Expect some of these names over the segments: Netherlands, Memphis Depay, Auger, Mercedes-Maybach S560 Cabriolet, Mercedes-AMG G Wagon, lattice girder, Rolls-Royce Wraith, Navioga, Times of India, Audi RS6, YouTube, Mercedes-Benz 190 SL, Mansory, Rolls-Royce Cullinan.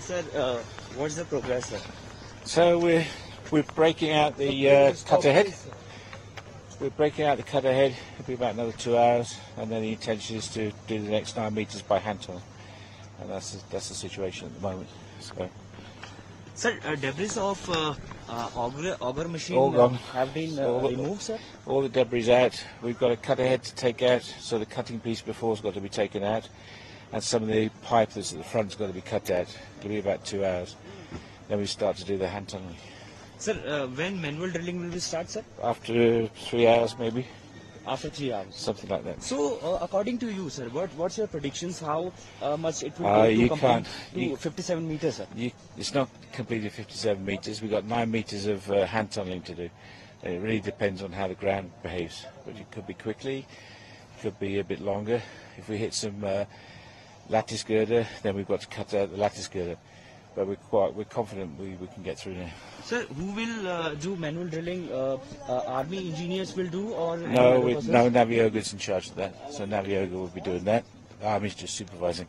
Sir, what's the progress, sir? So we're breaking out the cutter head. We're breaking out the cutter head. It'll be about another 2 hours, and then the intention is to do the next 9 meters by hand tunnel. And that's the situation at the moment. So. Sir, debris of auger machine have been removed, sir? All the debris is out. We've got a cutter head to take out, so the cutting piece before has got to be taken out, and some of the pipe that's at the front has got to be cut out. It'll be about 2 hours. Then we start to do the hand tunneling. Sir, when manual drilling will we start, sir? After 3 hours, maybe. After 3 hours, something like that. So, according to you, sir, what's your predictions? How much it will take to complete to 57 meters, sir? It's not completely 57 meters. We've got 9 meters of hand tunneling to do. It really depends on how the ground behaves. But it could be quickly, it could be a bit longer. If we hit some lattice girder, then we've got to cut out the lattice girder. But we're confident we can get through now. Sir, who will do manual drilling? Army engineers will do, or no? Navioga's in charge of that, so Navioga will be doing that. The Army's just supervising.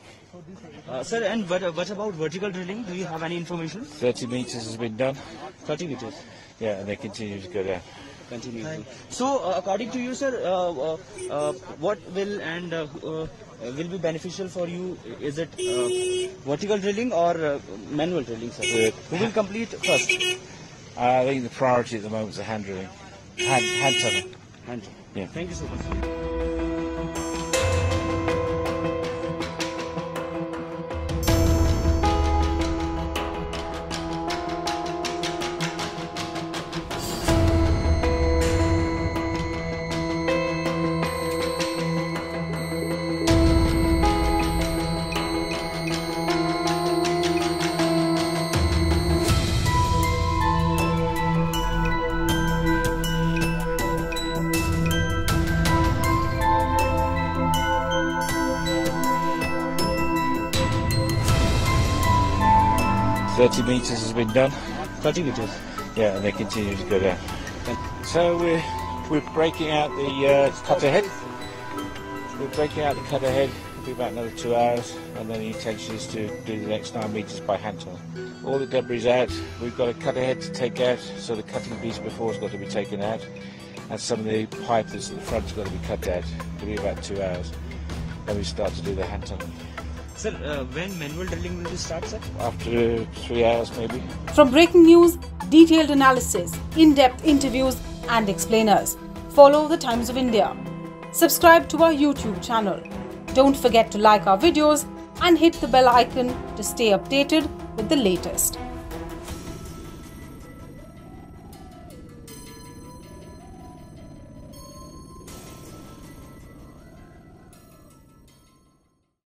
Sir, and what about vertical drilling? Do you have any information? 30 meters has been done. 30 meters. Yeah, and they continue to go down. Continue. So, according to you, sir, what will and will be beneficial for you? Is it vertical drilling or manual drilling, sir? Who will complete first? I think the priority at the moment is the hand drilling. Hand tunneling. Hand tunneling. Yeah. Thank you so much. Thirty meters has been done. 30 meters. Yeah, and they continue to go down. So we're breaking out the cutter head. We're breaking out the cutter head. It'll be about another 2 hours, and then the intention is to do the next 9 meters by hand tunnel. All the debris is out. We've got a cutter head to take out, so the cutting piece before has got to be taken out, and some of the pipe that's at the front has got to be cut out. It'll be about 2 hours, then we start to do the hand tunneling. Sir, when manual drilling will we start, sir? After 3 hours, maybe. From breaking news, detailed analysis, in-depth interviews and explainers, follow the Times of India. Subscribe to our YouTube channel. Don't forget to like our videos and hit the bell icon to stay updated with the latest.